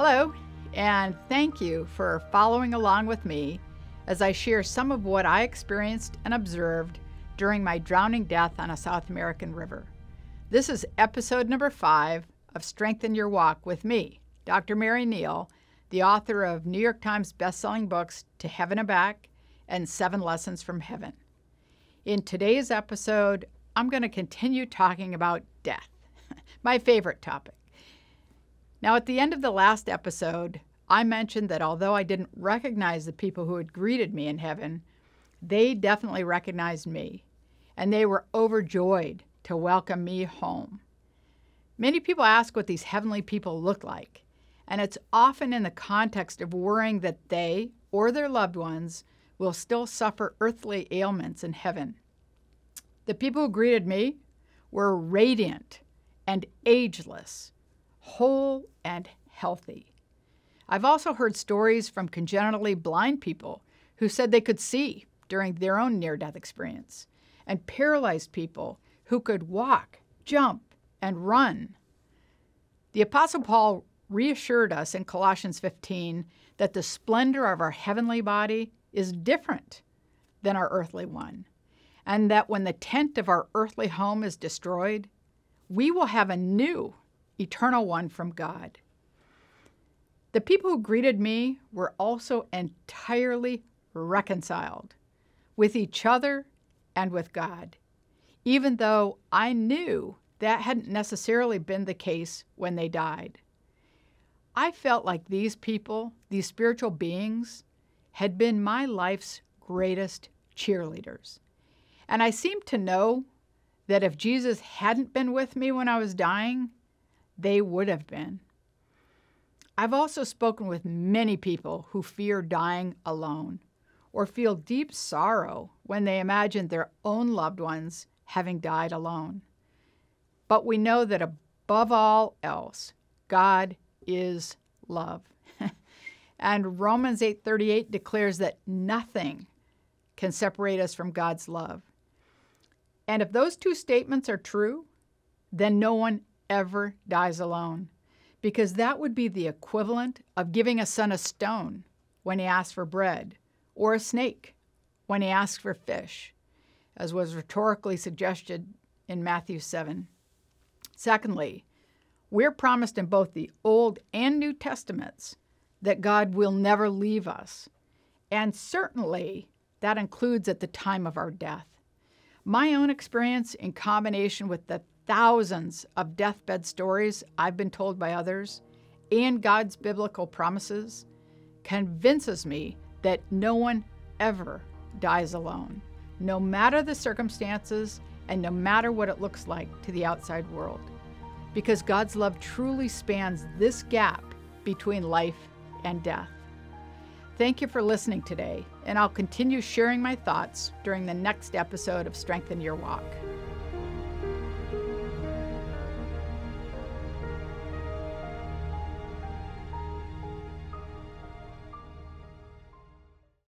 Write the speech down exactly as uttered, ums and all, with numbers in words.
Hello, and thank you for following along with me as I share some of what I experienced and observed during my drowning death on a South American river. This is episode number five of Strengthen Your Walk with me, Doctor Mary Neal, the author of New York Times bestselling books To Heaven and Back and Seven Lessons from Heaven. In today's episode, I'm going to continue talking about death, my favorite topic. Now, at the end of the last episode, I mentioned that although I didn't recognize the people who had greeted me in heaven, they definitely recognized me, and they were overjoyed to welcome me home. Many people ask what these heavenly people look like, and it's often in the context of worrying that they or their loved ones will still suffer earthly ailments in heaven. The people who greeted me were radiant and ageless, whole and healthy. I've also heard stories from congenitally blind people who said they could see during their own near-death experience, and paralyzed people who could walk, jump, and run. The Apostle Paul reassured us in Colossians fifteen that the splendor of our heavenly body is different than our earthly one, and that when the tent of our earthly home is destroyed, we will have a new eternal one from God. The people who greeted me were also entirely reconciled with each other and with God, even though I knew that hadn't necessarily been the case when they died. I felt like these people, these spiritual beings, had been my life's greatest cheerleaders. And I seemed to know that if Jesus hadn't been with me when I was dying, they would have been. I've also spoken with many people who fear dying alone or feel deep sorrow when they imagine their own loved ones having died alone. But we know that above all else, God is love. And Romans eight thirty-eight declares that nothing can separate us from God's love. And if those two statements are true, then no one ever dies alone, because that would be the equivalent of giving a son a stone when he asks for bread, or a snake when he asks for fish, as was rhetorically suggested in Matthew seven. Secondly, we're promised in both the Old and New Testaments that God will never leave us, and certainly that includes at the time of our death. My own experience, in combination with the thousands of deathbed stories I've been told by others and God's biblical promises, convinces me that no one ever dies alone, no matter the circumstances and no matter what it looks like to the outside world, because God's love truly spans this gap between life and and death. Thank you for listening today, and I'll continue sharing my thoughts during the next episode of Strengthen Your Walk.